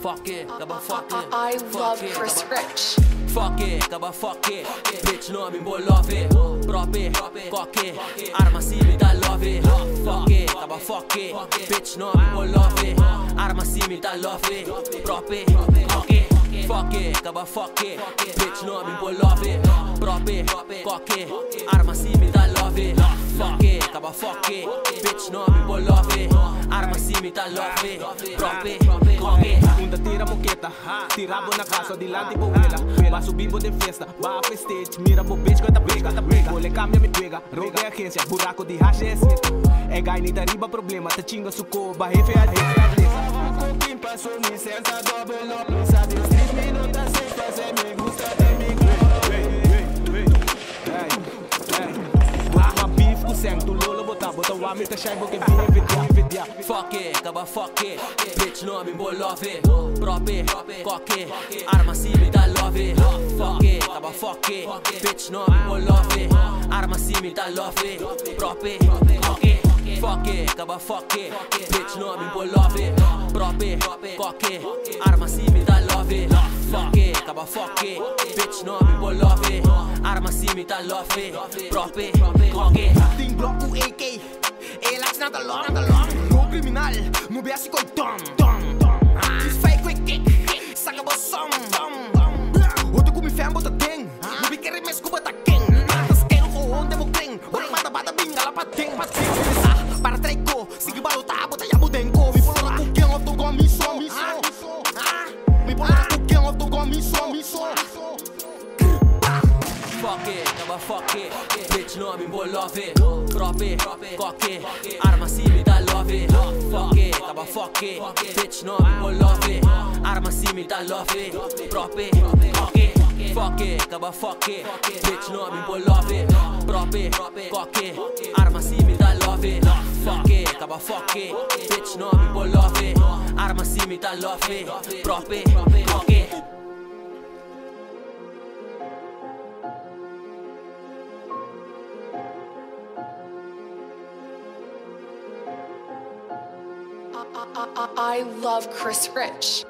fuck it, fuck it. I love Chris Rich. Fuck it, fuck it. Bitch, nome bolove. Prop it, cock it. Arma si da love. Fuck it, fuck it. Bitch, nome bolove. Arma si da love. Prop it, cock it. Fuck it, fuck it. Bitch, nome bolove. Prop it, cock it. Arma si da love. Fuck it, fuck it. Bitch, nome bolove. Arma simile da love, prope, come. Bunda tira moqueta, tira boa na casa, de lá de boela. Passo bimbo de festa, bafo stage, mira pro bitch, canta pega. Moleca minha me pega, roubei a agência, buraco de racha é seca. É gainita riba problema, te xinga sucoba, refe a defesa. Com quem passou licença, double up, sabe? 3 minutos sem fazer, me gusta de mim. Arma bife com sangue, tu lolo botar, bota o amigo, chega porque vive. Fuck it, fuck it. Bitch, nome bolove. Prop it, cock it. Arma simile da love. Fuck it, fuck it. Bitch, nome bolove. Arma simile da love. Prop it, cock it. Fuck it, fuck it. Bitch, nome bolove. Prop it, cock it. Arma simile da love. Fuck it, fuck it. Bitch, nome bolove. Arma simile da love. Prop it, cock it. Tem bloco AK. Elax nada long, nada long. Criminal, no BS com tom, tom, tom. This fake quick kick, saca boção, tom, tom. Outro com me fem, bota tem. No biqueiro me escuba tá quem. Matas quero ou onde vou tem. Bora mata bata binga lá pra tem, pra tem. Para treco, siga balota, bota já budenco. Me pula com quem eu tô com missão, missão. Me pula com quem eu tô com missão, missão. Fuck it, fuck it. Bitch, nome bolove. Prop it, cock it. Arma simile da love. Fuck it, fuck it. Bitch, nome bolove. Arma simile da love. Prop it, cock it. Fuck it, fuck it. Bitch, nome bolove. Prop it, cock it. Arma simile da love. Fuck it, fuck it. Bitch, nome bolove. Arma simile da love. Prop it, cock it. I love Chris Rich.